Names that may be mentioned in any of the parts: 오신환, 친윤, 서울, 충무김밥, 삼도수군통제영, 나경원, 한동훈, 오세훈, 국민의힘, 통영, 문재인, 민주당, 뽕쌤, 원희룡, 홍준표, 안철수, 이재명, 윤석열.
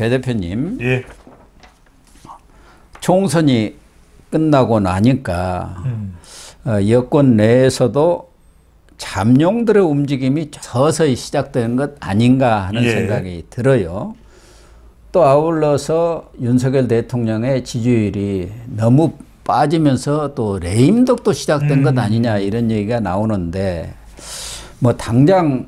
배 대표님. 예. 총선이 끝나고 나니까 여권 내에서도 잠룡들의 움직임이 서서히 시작되는 것 아닌가 하는 예. 생각이 들어요. 또 아울러서 윤석열 대통령의 지지율이 너무 빠지면서 또 레임덕도 시작된 것 아니냐 이런 얘기가 나오는데 뭐 당장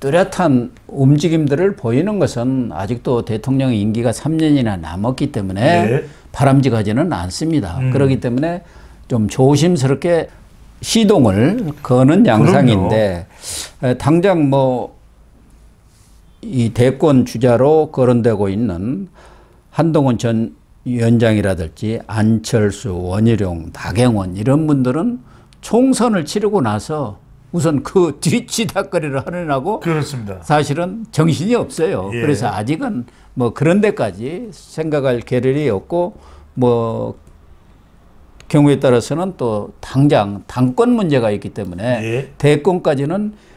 뚜렷한 움직임들을 보이는 것은 아직도 대통령 임기가 3년이나 남았기 때문에 예. 바람직하지는 않습니다. 그렇기 때문에 좀 조심스럽게 시동을 거는 양상인데 그럼요. 당장 뭐 이 대권 주자로 거론되고 있는 한동훈 전 위원장이라든지 안철수, 원희룡, 나경원 이런 분들은 총선을 치르고 나서 우선 그 뒤치다거리를 하느라고 그렇습니다. 사실은 정신이 없어요. 예. 그래서 아직은 뭐 그런 데까지 생각할 계렬이 없고 뭐 경우에 따라서는 또 당장 당권 문제가 있기 때문에 예. 대권까지는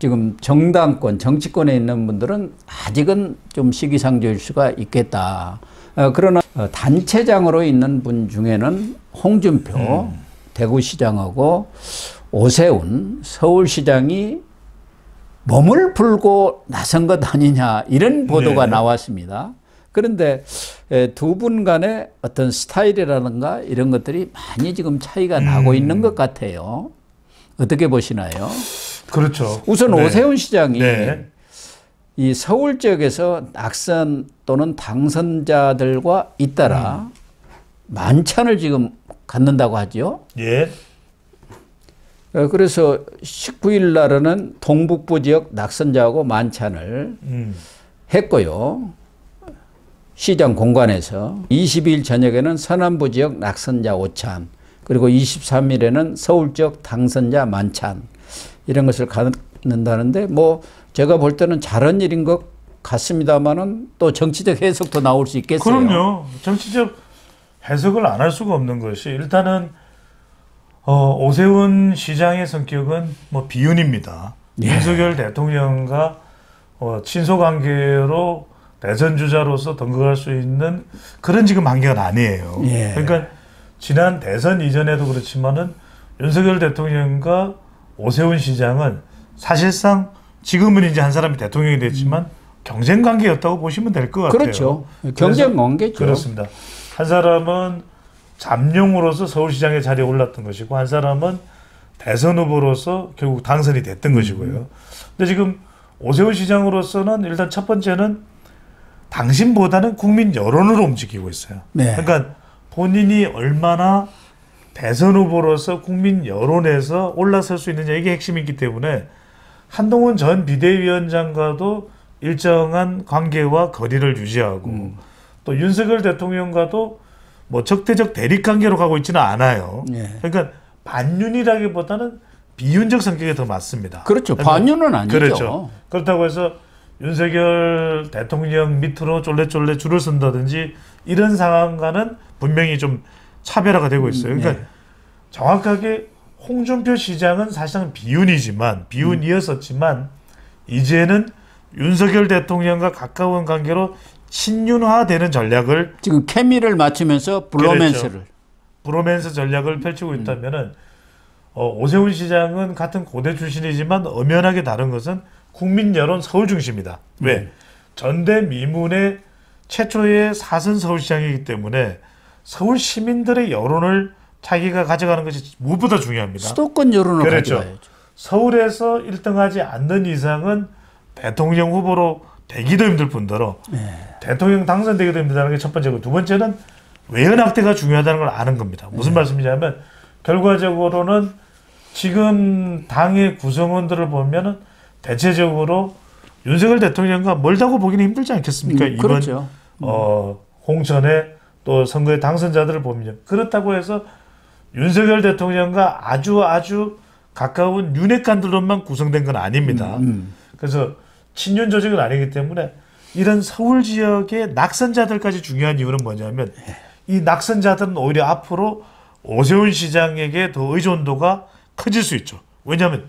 지금 정당권, 정치권에 있는 분들은 아직은 좀 시기상조일 수가 있겠다. 그러나 단체장으로 있는 분 중에는 홍준표 대구시장하고 오세훈 서울시장이 몸을 풀고 나선 것 아니냐 이런 보도가 네. 나왔습니다. 그런데 두 분 간의 어떤 스타일이라든가 이런 것들이 많이 지금 차이가 나고 있는 것 같아요. 어떻게 보시나요? 그렇죠. 우선 네. 오세훈 시장이 네. 이 서울 지역에서 낙선 또는 당선자들과 잇따라 만찬을 지금 갖는다고 하죠. 예. 그래서 19일 날에는 동북부 지역 낙선자하고 만찬을 했고요. 시장 공간에서 22일 저녁에는 서남부 지역 낙선자 오찬 그리고 23일에는 서울 지역 당선자 만찬 이런 것을 갖는다는데 뭐 제가 볼 때는 잘한 일인 것 같습니다만은 또 정치적 해석도 나올 수 있겠어요. 그럼요. 정치적 해석을 안 할 수가 없는 것이 일단은 오세훈 시장의 성격은 뭐 비윤입니다. 예. 윤석열 대통령과 친소관계로 대선 주자로서 등극할 수 있는 그런 지금 관계가 아니에요. 예. 그러니까 지난 대선 이전에도 그렇지만은 윤석열 대통령과 오세훈 시장은 사실상 지금은 이제 한 사람이 대통령이 됐지만 경쟁 관계였다고 보시면 될 것 같아요. 그렇죠. 경쟁 관계죠. 그렇습니다. 한 사람은 잠룡으로서 서울시장의 자리에 올랐던 것이고 한 사람은 대선 후보로서 결국 당선이 됐던 것이고요. 근데 지금 오세훈 시장으로서는 일단 첫 번째는 당신보다는 국민 여론으로 움직이고 있어요. 네. 그러니까 본인이 얼마나 대선 후보로서 국민 여론에서 올라설 수 있느냐 이게 핵심이기 때문에 한동훈 전 비대위원장과도 일정한 관계와 거리를 유지하고 또 윤석열 대통령과도 뭐 적대적 대립관계로 가고 있지는 않아요. 예. 그러니까 반윤이라기보다는 비윤적 성격이 더 맞습니다. 그렇죠. 그러니까 반윤은 아니죠. 그렇죠. 그렇다고 해서 윤석열 대통령 밑으로 쫄래쫄래 줄을 선다든지 이런 상황과는 분명히 좀 차별화가 되고 있어요. 그러니까 예. 정확하게 홍준표 시장은 사실상 비윤이지만 비윤이었었지만 이제는 윤석열 대통령과 가까운 관계로 친윤화되는 전략을 지금 케미를 맞추면서 브로맨스를 그렇죠. 브로맨스 전략을 펼치고 있다면은 오세훈 시장은 같은 고대 출신이지만 엄연하게 다른 것은 국민 여론 서울 중심이다. 왜? 전대미문의 최초의 사선 서울시장이기 때문에 서울 시민들의 여론을 자기가 가져가는 것이 무엇보다 중요합니다. 수도권 여론을 그렇죠. 가져가야죠. 서울에서 1등하지 않는 이상은 대통령 후보로 되기도 힘들 뿐더러 네. 대통령 당선되기도 힘들다는 게 첫 번째고 두 번째는 외연 확대가 중요하다는 걸 아는 겁니다. 무슨 말씀이냐면 결과적으로는 지금 당의 구성원들을 보면은 대체적으로 윤석열 대통령과 멀다고 보기는 힘들지 않겠습니까? 그렇죠. 이번 공천에 또 선거의 당선자들을 보면 그렇다고 해서 윤석열 대통령과 아주 가까운 윤핵관들로만 구성된 건 아닙니다. 그래서 친윤 조직은 아니기 때문에 이런 서울 지역의 낙선자들까지 중요한 이유는 뭐냐면 이 낙선자들은 오히려 앞으로 오세훈 시장에게 더 의존도가 커질 수 있죠. 왜냐하면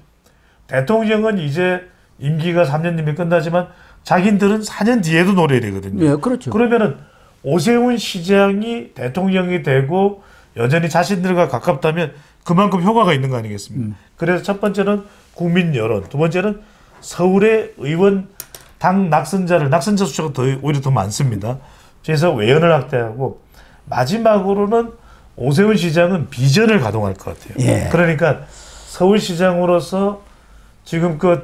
대통령은 이제 임기가 3년님이 끝나지만 자기들은 4년 뒤에도 노려야 되거든요. 예, 그렇죠. 그러면은 오세훈 시장이 대통령이 되고 여전히 자신들과 가깝다면 그만큼 효과가 있는 거 아니겠습니까? 그래서 첫 번째는 국민 여론, 두 번째는 서울의 의원 당 낙선자를, 낙선자 수치가 더, 오히려 더 많습니다. 그래서 외연을 확대하고 마지막으로는 오세훈 시장은 비전을 가동할 것 같아요. 예. 그러니까 서울시장으로서 지금껏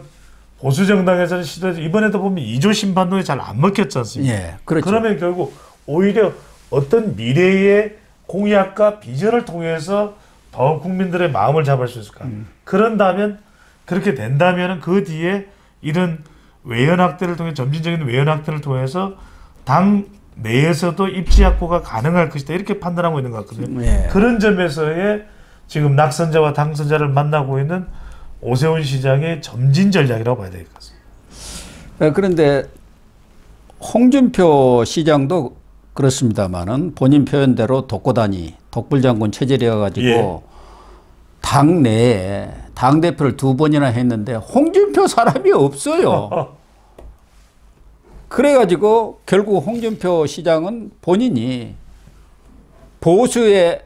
보수정당에서는 시도해서 이번에도 보면 2조 신반론이 잘 안 먹혔지 않습니까? 예, 그렇죠. 그러면 결국 오히려 어떤 미래의 공약과 비전을 통해서 더 국민들의 마음을 잡을 수 있을까? 그런다면 그렇게 된다면 그 뒤에 이런 외연 확대를 통해 점진적인 외연 확대를 통해서 당 내에서도 입지 확보가 가능할 것이다 이렇게 판단하고 있는 것 같거든요. 예. 그런 점에서의 지금 낙선자와 당선자를 만나고 있는 오세훈 시장의 점진 전략이라고 봐야 될 것 같습니다. 그런데 홍준표 시장도 그렇습니다만은 본인 표현대로 독고다니 독불장군 체질이어 가지고 예. 당내에 당대표를 2번이나 했는데 홍준표 사람이 없어요. 그래가지고 결국 홍준표 시장은 본인이 보수의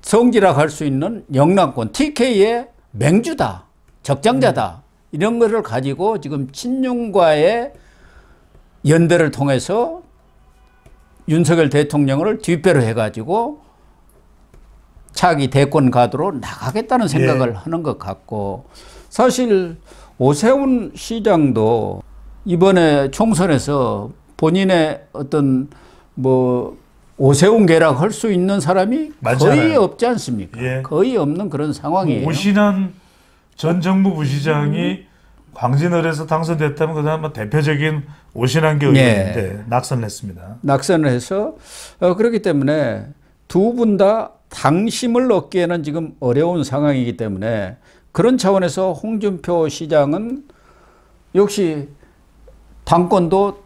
성지라 할 수 있는 영남권 TK의 맹주다, 적장자다 이런 거를 가지고 지금 친윤과의 연대를 통해서 윤석열 대통령을 뒷배로 해가지고 차기 대권 가도로 나가겠다는 생각을 예. 하는 것 같고 사실 오세훈 시장도 이번에 총선에서 본인의 어떤 뭐 오세훈 계략 할 수 있는 사람이 맞잖아요. 거의 없지 않습니까? 예. 거의 없는 그런 상황이에요. 오신환 전 정부 부시장이 광진을에서 당선됐다면 그나마 대표적인 오신환계 의원인데 예. 낙선을 했습니다. 낙선을 해서 그렇기 때문에 두 분 다 당심을 얻기에는 지금 어려운 상황이기 때문에 그런 차원에서 홍준표 시장은 역시 당권도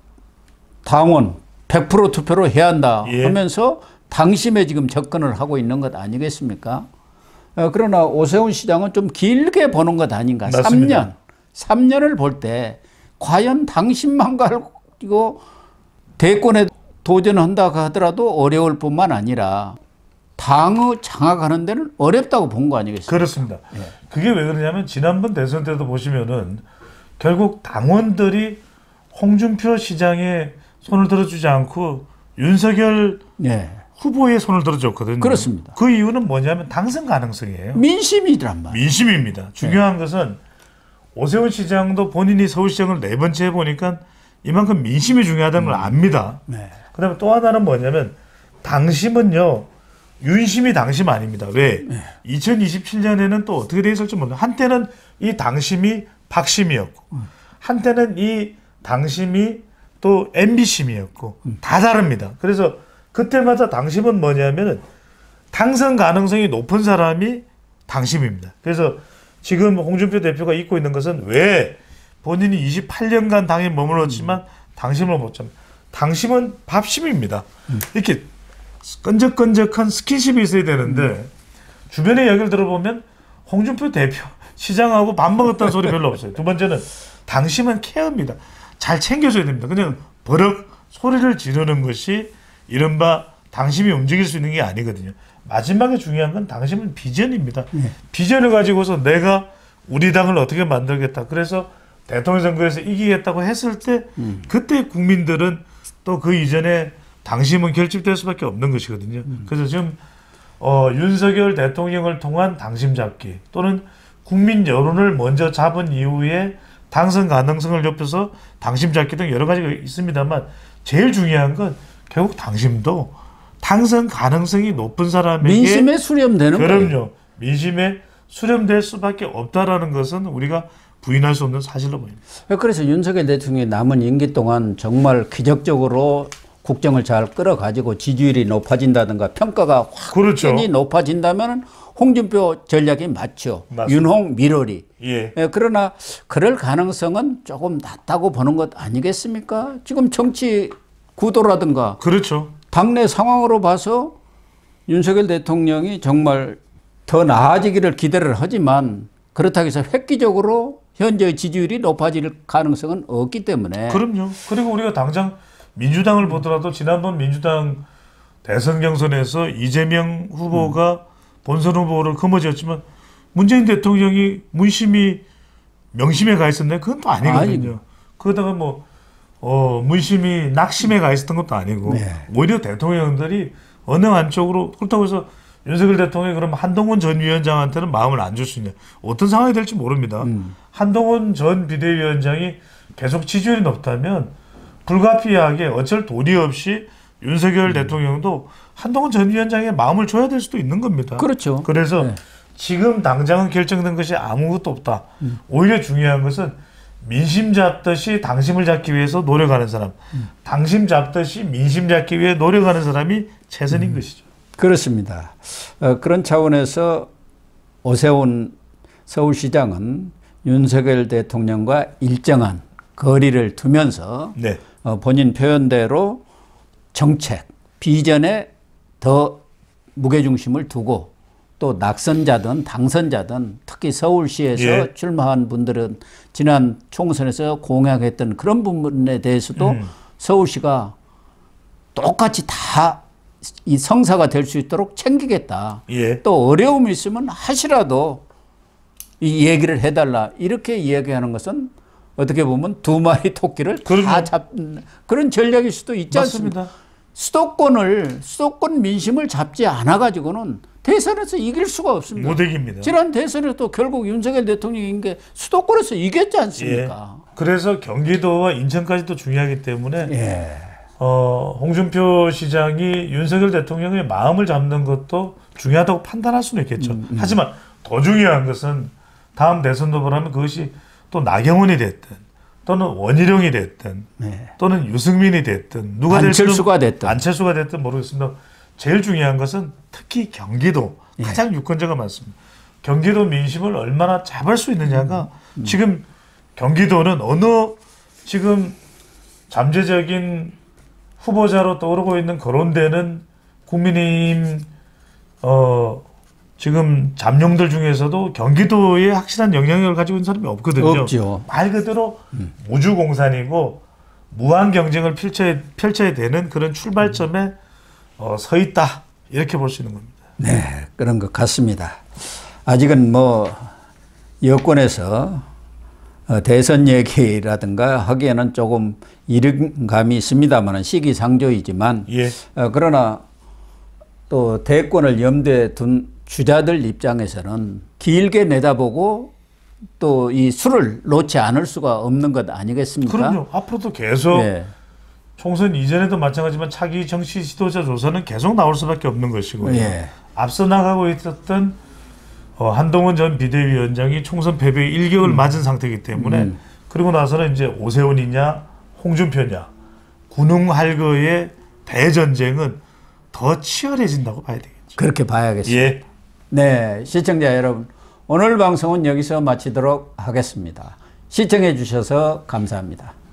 당원 100% 투표로 해야 한다 하면서 예. 당심에 지금 접근을 하고 있는 것 아니겠습니까? 그러나 오세훈 시장은 좀 길게 보는 것 아닌가. 맞습니다. 3년을 볼 때 과연 당심만 가지고 대권에 도전한다고 하더라도 어려울 뿐만 아니라 당의 장악하는 데는 어렵다고 본 거 아니겠습니까? 그렇습니다. 예. 그게 왜 그러냐면 지난번 대선 때도 보시면은 결국 당원들이 홍준표 시장의 손을 들어주지 않고 윤석열 예. 후보의 손을 들어줬거든요. 그렇습니다. 그 이유는 뭐냐면 당선 가능성이에요. 민심이란 말이에요. 민심입니다. 중요한 예. 것은 오세훈 시장도 본인이 서울시장을 4번째 해보니까 이만큼 민심이 중요하다는 걸 압니다. 네. 그 다음에 또 하나는 뭐냐면 당심은요. 윤심이 당심 아닙니다. 왜? 네. 2027년에는 또 어떻게 돼 있을지 모르겠어요. 한때는 이 당심이 박심이었고 한때는 이 당심이 또 MB심이었고 다 다릅니다. 그래서 그때마다 당심은 뭐냐면은 당선 가능성이 높은 사람이 당심입니다. 그래서 지금 홍준표 대표가 잊고 있는 것은 왜 본인이 28년간 당에 머물렀지만 당심을 못 잡는 당심은 밥심입니다. 이렇게 끈적끈적한 스킨십이 있어야 되는데 주변의 이야기를 들어보면 홍준표 대표 시장하고 밥 먹었다는 소리 별로 없어요. 두 번째는 당심은 케어입니다. 잘 챙겨줘야 됩니다. 그냥 버럭 소리를 지르는 것이 이른바 당심이 움직일 수 있는 게 아니거든요. 마지막에 중요한 건 당심은 비전입니다. 네. 비전을 가지고서 내가 우리 당을 어떻게 만들겠다. 그래서 대통령 선거에서 이기겠다고 했을 때 그때 국민들은 또 그 이전에 당심은 결집될 수밖에 없는 것이거든요. 그래서 지금 윤석열 대통령을 통한 당심 잡기 또는 국민 여론을 먼저 잡은 이후에 당선 가능성을 높여서 당심 잡기 등 여러 가지가 있습니다만 제일 중요한 건 결국 당심도 당선 가능성이 높은 사람에게 민심에 수렴되는 그럼요. 거예요. 민심에 수렴될 수밖에 없다라는 것은 우리가 부인할 수 없는 사실로 보입니다. 그래서 윤석열 대통령이 남은 임기 동안 정말 기적적으로 국정을 잘 끌어가지고 지지율이 높아진다든가 평가가 확연히 높아진다면 홍준표 전략이 맞죠. 맞습니다. 윤홍 밀어리. 예. 그러나 그럴 가능성은 조금 낮다고 보는 것 아니겠습니까? 지금 정치 구도라든가 그렇죠. 당내 상황으로 봐서 윤석열 대통령이 정말 더 나아지기를 기대를 하지만 그렇다고 해서 획기적으로 현재 지지율이 높아질 가능성은 없기 때문에. 그럼요. 그리고 우리가 당장 민주당을 보더라도 지난번 민주당 대선 경선에서 이재명 후보가 본선 후보를 거머쥐었지만 문재인 대통령이 문심이 명심에 가 있었나요? 그건 또 아니거든요. 아니. 그러다가 뭐 문심이 낙심에 가 있었던 것도 아니고 네. 오히려 대통령들이 어느 한쪽으로 그렇다고 해서 윤석열 대통령이 그럼 한동훈 전 위원장한테는 마음을 안 줄 수 있냐. 어떤 상황이 될지 모릅니다. 한동훈 전 비대위원장이 계속 지지율이 높다면 불가피하게 어쩔 도리 없이 윤석열 대통령도 한동훈 전 위원장의 마음을 줘야 될 수도 있는 겁니다. 그렇죠. 그래서 네. 지금 당장은 결정된 것이 아무것도 없다. 오히려 중요한 것은 민심 잡듯이 당심을 잡기 위해서 노력하는 사람, 당심 잡듯이 민심 잡기 위해 노력하는 사람이 최선인 것이죠. 그렇습니다. 그런 차원에서 오세훈 서울시장은 윤석열 대통령과 일정한 거리를 두면서 네. 본인 표현대로 정책, 비전에 더 무게중심을 두고 또 낙선자든 당선자든 특히 서울시에서 예. 출마한 분들은 지난 총선에서 공약했던 그런 부분에 대해서도 서울시가 똑같이 다 이 성사가 될 수 있도록 챙기겠다. 예. 또 어려움이 있으면 하시라도 이 얘기를 해달라. 이렇게 이야기하는 것은 어떻게 보면 두 마리 토끼를 다 잡는 그런 전략일 수도 있지 맞습니다. 않습니까? 수도권 민심을 잡지 않아 가지고는 대선에서 이길 수가 없습니다. 못 이깁니다. 지난 대선에도 결국 윤석열 대통령인 게 수도권에서 이겼지 않습니까? 예. 그래서 경기도와 인천까지도 중요하기 때문에 예. 홍준표 시장이 윤석열 대통령의 마음을 잡는 것도 중요하다고 판단할 수는 있겠죠. 하지만 더 중요한 것은 다음 대선 후보라면 그것이 또 나경원이 됐든 또는 원희룡이 됐든 네. 또는 유승민이 됐든 누가 안철수가 됐든 모르겠습니다. 제일 중요한 것은 특히 경기도 가장 네. 유권자가 많습니다. 경기도 민심을 얼마나 잡을 수 있느냐가 지금 경기도는 어느 지금 잠재적인 후보자로 떠오르고 있는 거론되는 국민의힘 지금 잠룡들 중에서도 경기도에 확실한 영향력을 가지고 있는 사람이 없거든요. 없죠. 말 그대로 무주공산이고 무한 경쟁을 펼쳐야 되는 그런 출발점에 서 있다 이렇게 볼 수 있는 겁니다. 네, 그런 것 같습니다. 아직은 뭐 여권에서 대선 얘기라든가 하기에는 조금 이른 감이 있습니다만 시기상조이지만 예. 그러나 또 대권을 염두에 둔 주자들 입장에서는 길게 내다보고 또 이 수를 놓지 않을 수가 없는 것 아니겠습니까? 그럼요. 앞으로도 계속 네. 총선 이전에도 마찬가지지만 차기 정치 지도자 조사는 계속 나올 수밖에 없는 것이고요. 네. 앞서 나가고 있었던 한동훈 전 비대위원장이 총선 패배 1개월 맞은 상태이기 때문에 그리고 나서는 이제 오세훈이냐 홍준표냐 군웅할거의 대전쟁은 더 치열해진다고 봐야 되겠죠. 그렇게 봐야겠습니다. 예. 네, 시청자 여러분 오늘 방송은 여기서 마치도록 하겠습니다. 시청해 주셔서 감사합니다.